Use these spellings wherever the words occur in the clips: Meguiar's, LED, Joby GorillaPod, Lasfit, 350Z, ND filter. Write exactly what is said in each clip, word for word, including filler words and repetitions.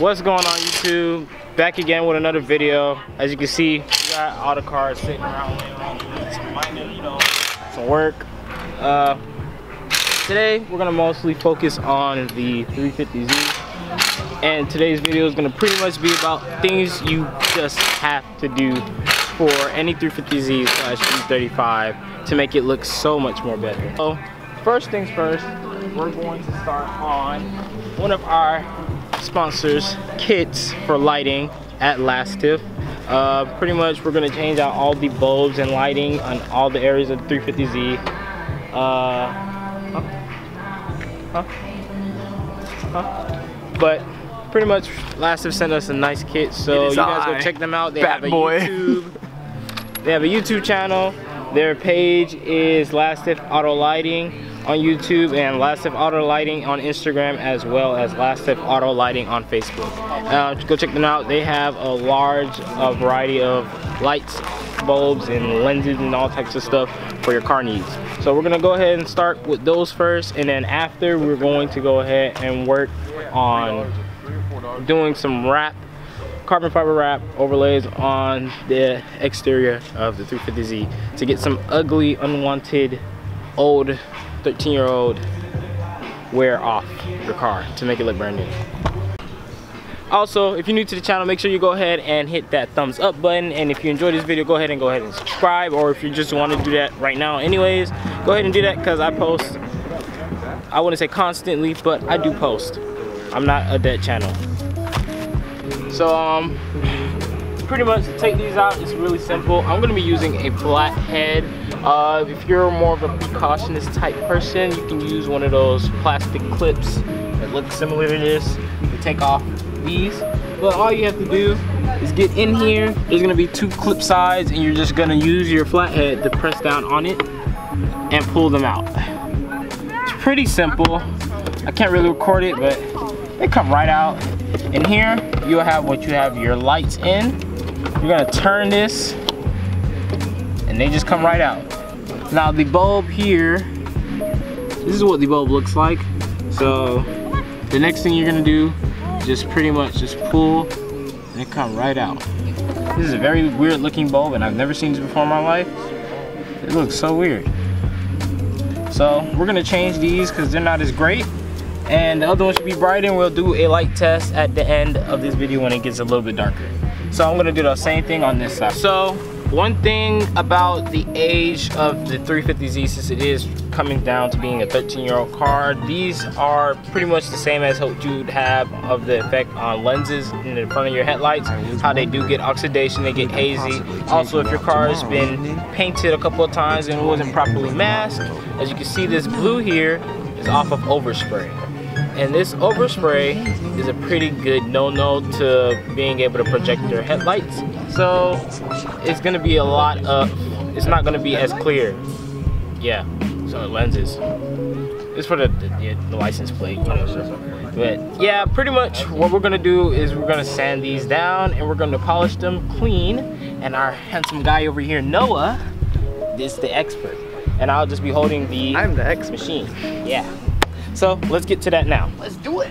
What's going on, YouTube? Back again with another video. As you can see, we got all the cars sitting around, laying around doing some minor, you know, some work. Uh, today, we're gonna mostly focus on the three fifty Z, and today's video is gonna pretty much be about things you just have to do for any three fifty Z slash three thirty-five to make it look so much more better. So, first things first, we're going to start on one of our sponsors' kits for lighting at Lasfit. Uh, pretty much we're going to change out all the bulbs and lighting on all the areas of the three fifty Z. Uh, huh? Huh? Huh? But pretty much Lasfit sent us a nice kit, so you guys go check them out. They have a YouTube, they have a YouTube channel. Their page is Lasfit Auto Lighting on YouTube and Lasfit Auto Lighting on Instagram, as well as Lasfit Auto Lighting on Facebook. Uh, go check them out. They have a large uh, variety of lights, bulbs, and lenses and all types of stuff for your car needs. So we're gonna go ahead and start with those first, and then after we're going to go ahead and work on doing some wrap, carbon fiber wrap overlays on the exterior of the three fifty Z to get some ugly, unwanted, old thirteen year old wear off your car to make it look brand new. Also, if you're new to the channel, make sure you go ahead and hit that thumbs up button, and if you enjoyed this video, go ahead and go ahead and subscribe, or if you just want to do that right now anyways, go ahead and do that, because I post, I wouldn't say constantly, but I do post. I'm not a dead channel. So um pretty much to take these out, it's really simple. I'm going to be using a flat head. Uh, if you're more of a precautionist type person, you can use one of those plastic clips that look similar to this to take off these. But all you have to do is get in here. There's going to be two clip sides, and you're just going to use your flathead to press down on it and pull them out. It's pretty simple. I can't really record it, but they come right out. In here, you'll have what you have your lights in. You're gonna turn this, and they just come right out. Now the bulb here, this is what the bulb looks like. So the next thing you're gonna do, just pretty much just pull, and it come right out. This is a very weird looking bulb, and I've never seen this before in my life. It looks so weird. So we're gonna change these because they're not as great. And the other one should be bright, and we'll do a light test at the end of this video when it gets a little bit darker. So I'm gonna do the same thing on this side. So one thing about the age of the three fifty Z, since it is coming down to being a thirteen year old car, these are pretty much the same as what you'd have of the effect on lenses in the front of your headlights, how they do get oxidation, they get hazy. Also, if your car has been painted a couple of times and it wasn't properly masked, as you can see, this blue here is off of overspray. And this overspray is a pretty good no-no to being able to project your headlights. So it's gonna be a lot of, it's not gonna be as clear. Yeah, so lenses. It's for the, the, the license plate. You know, but yeah, pretty much what we're gonna do is we're gonna sand these down, and we're gonna polish them clean. And our handsome guy over here, Noah, is the expert. And I'll just be holding the, I'm the expert. Machine. Yeah. So let's get to that now. Let's do it.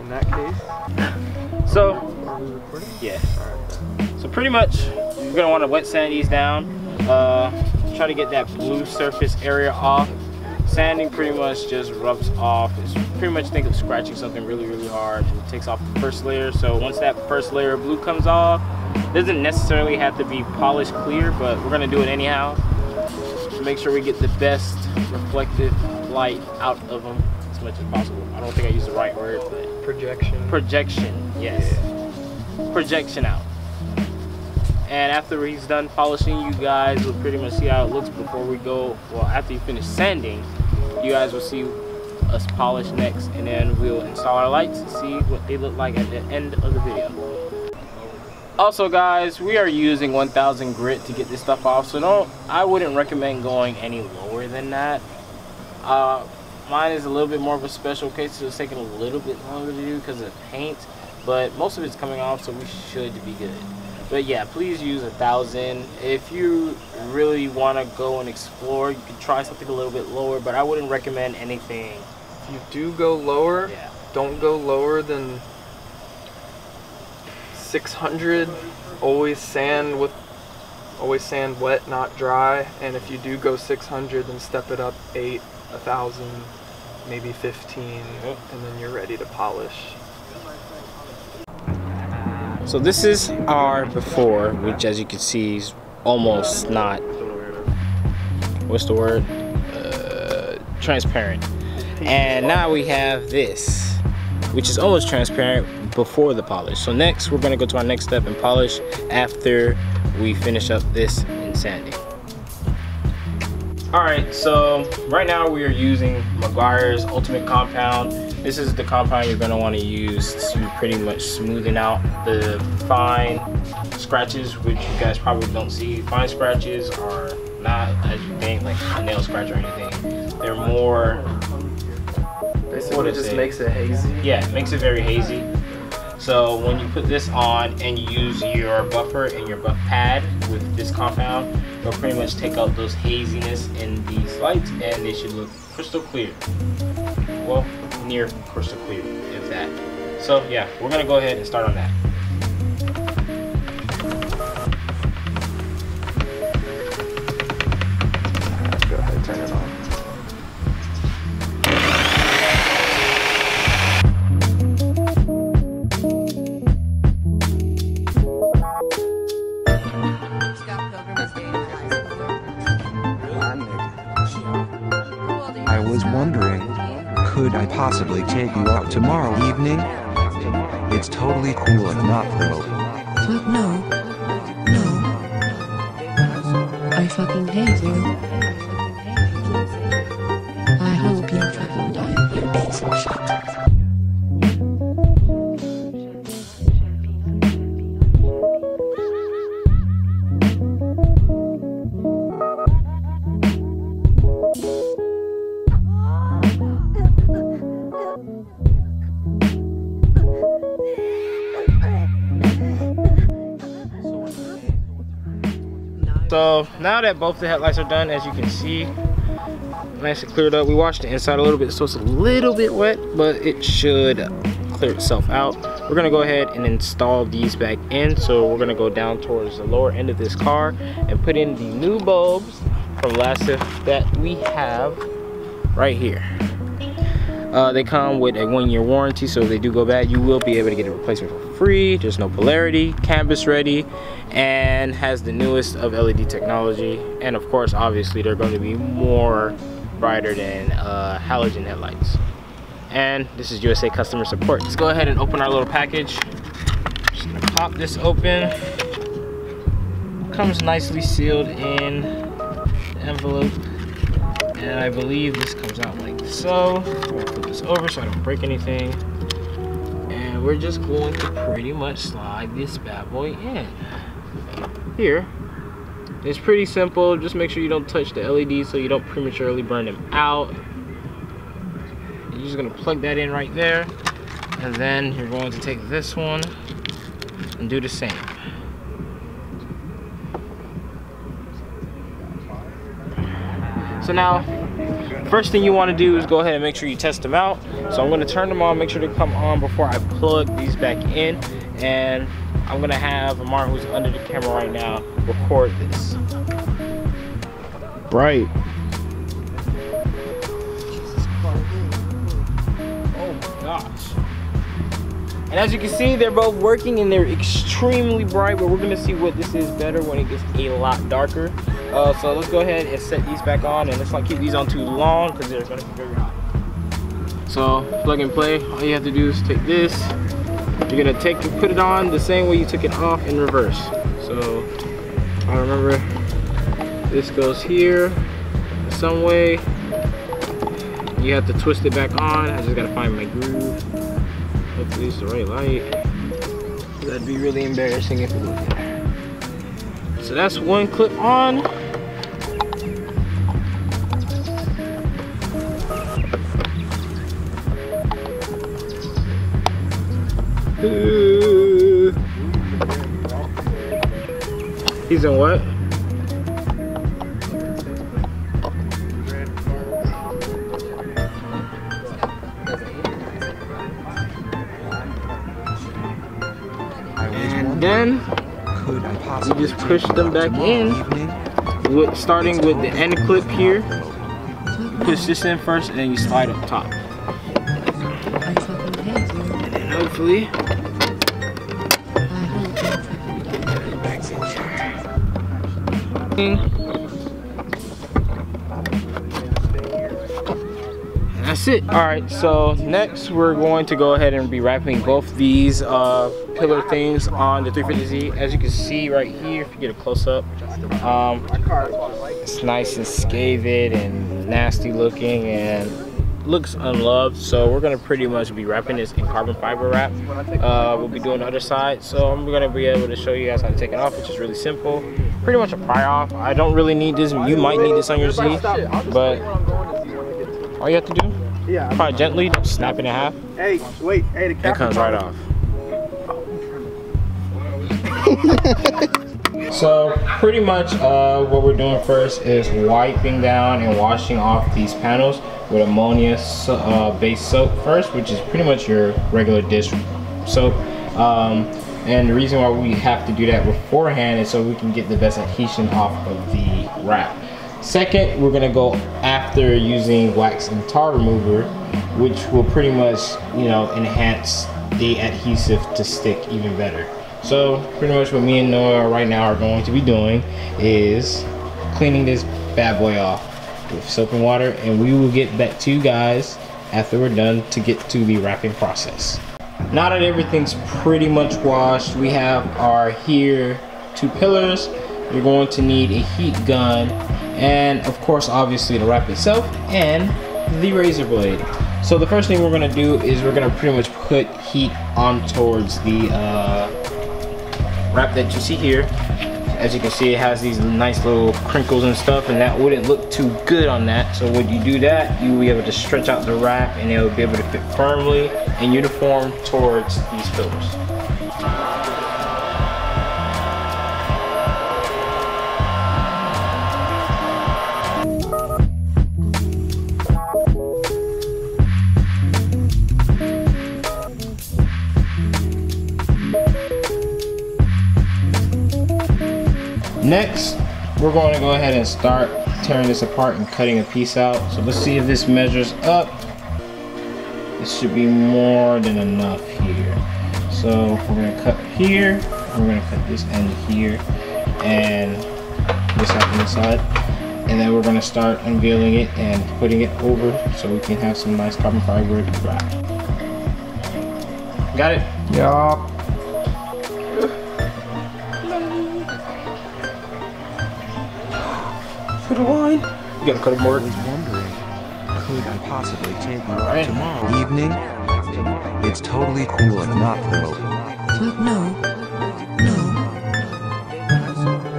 In that case. So, yeah. So pretty much, you're gonna wanna wet sand these down. Uh, try to get that blue surface area off. Sanding pretty much just rubs off. It's pretty much, think of scratching something really, really hard. It takes off the first layer. So once that first layer of blue comes off, it doesn't necessarily have to be polished clear, but we're gonna do it anyhow. To make sure we get the best reflective light out of them. Much as possible. I don't think I used the right word, but projection. Projection, yes. Yeah. Projection out. And after he's done polishing, you guys will pretty much see how it looks before we go. Well, after you finish sanding, you guys will see us polish next, and then we'll install our lights and see what they look like at the end of the video. Also, guys, we are using one thousand grit to get this stuff off, so no, I wouldn't recommend going any lower than that. Uh, Mine is a little bit more of a special case, so it's taking a little bit longer to do because of paint, but most of it's coming off, so we should be good. But yeah, please use a thousand. If you really want to go and explore, you can try something a little bit lower, but I wouldn't recommend anything. If you do go lower, yeah. Don't go lower than six hundred, always sand with always sand wet, not dry. And if you do go six hundred, then step it up eight, a thousand, maybe fifteen, and then you're ready to polish. So this is our before, which as you can see is almost not, what's the word, uh, transparent. And now we have this, which is almost transparent before the polish. So next we're going to go to our next step and polish after we finish up this and sanding. Alright, so right now we are using Meguiar's Ultimate Compound. This is the compound you're going to want to use to pretty much smoothen out the fine scratches, which you guys probably don't see. Fine scratches are not, as you think, like a nail scratch or anything. They're more... Basically it just makes it hazy. Yeah, it makes it very hazy. So when you put this on and you use your buffer and your buff pad with this compound, it'll pretty much take out those haziness in these lights and they should look crystal clear. Well, near crystal clear, if that. So yeah, we're gonna go ahead and start on that. Go ahead, turn it on. I possibly take you out tomorrow evening? It's totally cool if not though. But no. No. I fucking hate you. I hope you fucking die, you piece of shit. So now that both the headlights are done, as you can see, nice and cleared up. We washed the inside a little bit, so it's a little bit wet, but it should clear itself out. We're gonna go ahead and install these back in. So we're gonna go down towards the lower end of this car and put in the new bulbs from Lasfit that we have right here. Uh, they come with a one-year warranty, so if they do go bad, you will be able to get a replacement for free. There's no polarity, canvas ready, and has the newest of L E D technology. And of course, obviously, they're going to be more brighter than uh, halogen headlights. And this is U S A Customer Support. Let's go ahead and open our little package. Just gonna pop this open. Comes nicely sealed in the envelope. And I believe this comes out like so. I'm gonna flip this over so I don't break anything. And we're just going to pretty much slide this bad boy in. Here, it's pretty simple. Just make sure you don't touch the L E Ds so you don't prematurely burn them out. You're just gonna plug that in right there. And then you're going to take this one and do the same. So now, first thing you want to do is go ahead and make sure you test them out. So I'm going to turn them on, make sure they come on before I plug these back in. And I'm going to have Amar, who's under the camera right now, record this. Bright. Jesus Christ. Oh my gosh. And as you can see, they're both working and they're extremely bright, but we're going to see what this is better when it gets a lot darker. Uh, so let's go ahead and set these back on, and let's not keep these on too long because they're going to be very hot. So plug and play. All you have to do is take this. You're going to take and put it on the same way you took it off in reverse. So I remember this goes here some way. You have to twist it back on. I just got to find my groove. Hopefully it's the right light. That'd be really embarrassing if it wasn't there. So that's one clip on. Ooh. He's in what? And then you just push them back in, with, starting with the end clip here. Push this in first and then you slide up top. And then hopefully, and that's it. Alright, so next we're going to go ahead and be wrapping both these uh, pillar things on the three fifty Z. As you can see right here, if you get a close up, um, it's nice and scavid and nasty looking and looks unloved, so we're gonna pretty much be wrapping this in carbon fiber wrap. Uh, we'll be doing the other side, so I'm gonna be able to show you guys how to take it off, which is really simple. Pretty much a pry off. I don't really need this. You might need this on your Z, but all you have to do, probably gently, don't snap it in half. Hey, wait, hey, it comes right off. So pretty much uh, what we're doing first is wiping down and washing off these panels with ammonia uh, based soap first, which is pretty much your regular dish soap. Um, and the reason why we have to do that beforehand is so we can get the best adhesion off of the wrap. Second, we're gonna go after using wax and tar remover, which will pretty much, you know, enhance the adhesive to stick even better. So pretty much what me and Noah right now are going to be doing is cleaning this bad boy off with soap and water, and we will get back to you guys after we're done to get to the wrapping process. Now that everything's pretty much washed, we have our here two pillars. You're going to need a heat gun and of course obviously the wrap itself and the razor blade. So the first thing we're going to do is we're going to pretty much put heat on towards the uh, wrap that you see here. As you can see, it has these nice little crinkles and stuff, and that wouldn't look too good on that. So when you do that, you'll be able to stretch out the wrap and it'll be able to fit firmly and uniform towards these pillars. Next, we're going to go ahead and start tearing this apart and cutting a piece out. So let's see if this measures up. This should be more than enough here. So we're going to cut here, we're going to cut this end here, and this out on the side. And then we're going to start unveiling it and putting it over so we can have some nice carbon fiber wrap. Got it? Yup. Wine. You gotta cut it more. I was wondering, could I possibly take my ride tomorrow evening? It's totally cool and not cool. No. No.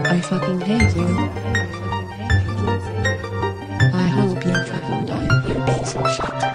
I fucking hate you. I hope you fucking die, you piece of shit.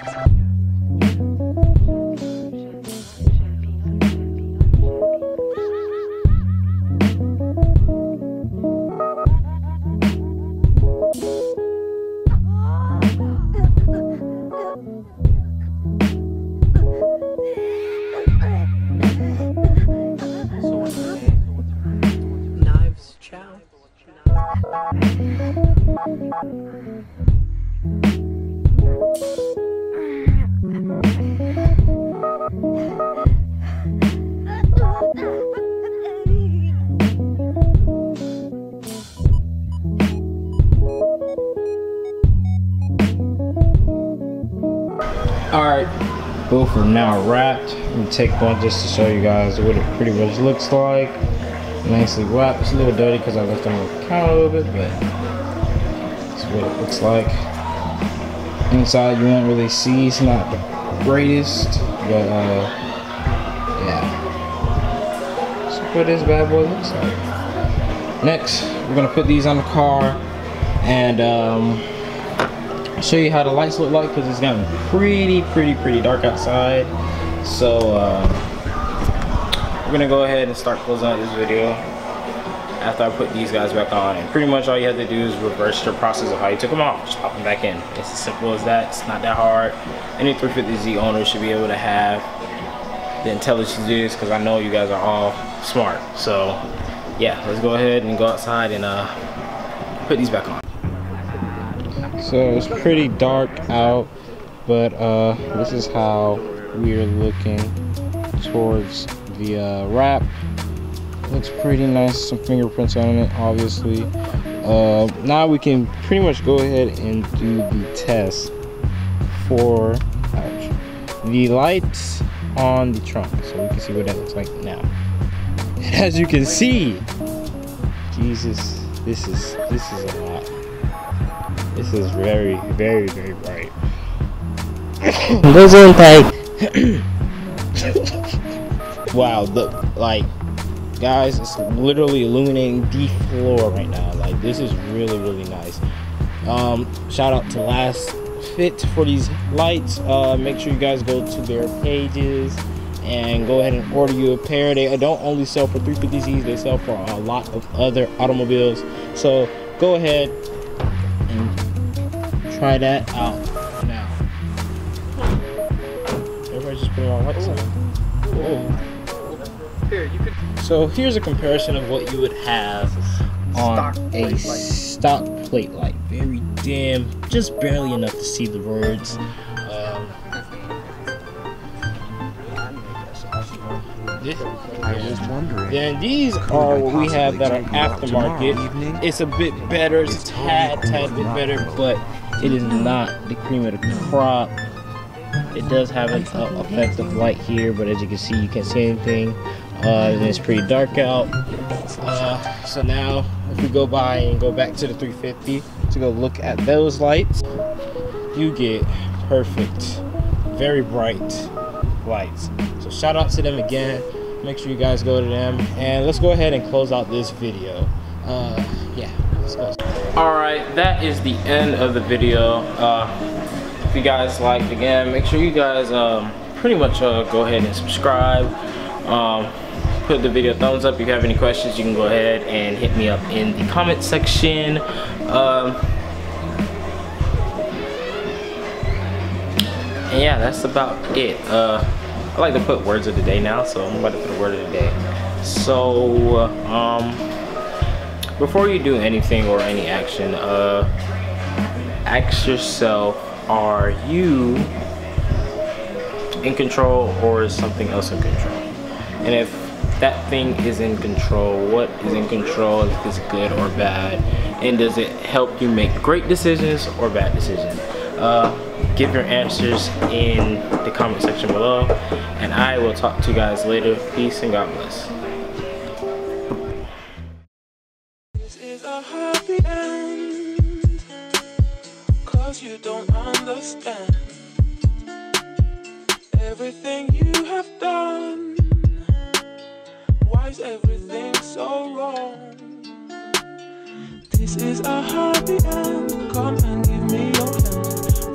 Alright, both are now wrapped. I'm gonna take one just to show you guys what it pretty much looks like. Nicely wrapped. It's a little dirty because I left it on the counter a little bit, but that's what it looks like. Inside you won't really see, it's not the greatest, but uh, yeah. That's what this bad boy looks like. Next, we're gonna put these on the car and um, show you how the lights look like, because it's gotten pretty pretty pretty dark outside. So uh, we're gonna go ahead and start closing out this video after I put these guys back on, and pretty much all you have to do is reverse the process of how you took them off. Just pop them back in. It's as simple as that. It's not that hard. Any three fifty Z owner should be able to have the intelligence is, because I know you guys are all smart. So yeah, let's go ahead and go outside and uh, put these back on. So it's pretty dark out, but uh, this is how we're looking towards the uh, wrap. Looks pretty nice, some fingerprints on it, obviously. Uh, now we can pretty much go ahead and do the test for ouch, the lights on the trunk, so we can see what that looks like now. As you can see, Jesus, this is this is a lot. This is very, very, very bright. Doesn't like wow, the like. Guys, it's literally illuminating the floor right now. Like, this is really, really nice. Um, shout out to Lasfit for these lights. Uh, make sure you guys go to their pages and go ahead and order you a pair. They don't only sell for three fifty Z's, they sell for a lot of other automobiles. So go ahead and try that out now. Everybody just put it on right side. Whoa. So here's a comparison of what you would have on a stock plate light. Very dim, just barely enough to see the words. Um, I was wondering. Then these are what we have that are aftermarket. It's a bit better, it's a tad, tad bit better, but it is not the cream of the crop. It does have an uh, effect of light here, but as you can see, you can't see anything. Uh, and it's pretty dark out. Uh, so now, if we go by and go back to the three fifty to go look at those lights, you get perfect, very bright lights. So shout out to them again. Make sure you guys go to them. And let's go ahead and close out this video. Uh, yeah, let's go. All right, that is the end of the video. Uh, if you guys liked, again, make sure you guys um, pretty much uh, go ahead and subscribe. Um, put the video a thumbs up. If you have any questions, you can go ahead and hit me up in the comment section. Um, and yeah, that's about it. Uh, I like to put words of the day now, so I'm about to put a word of the day. So, um, before you do anything or any action, uh, ask yourself, are you in control or is something else in control? And if that thing is in control, what is in control? If it's good or bad? And does it help you make great decisions or bad decisions? Uh, give your answers in the comment section below. And I will talk to you guys later. Peace and God bless. This is a happy end, 'cause you don't understand everything you have done. Why is everything so wrong? This is a happy end.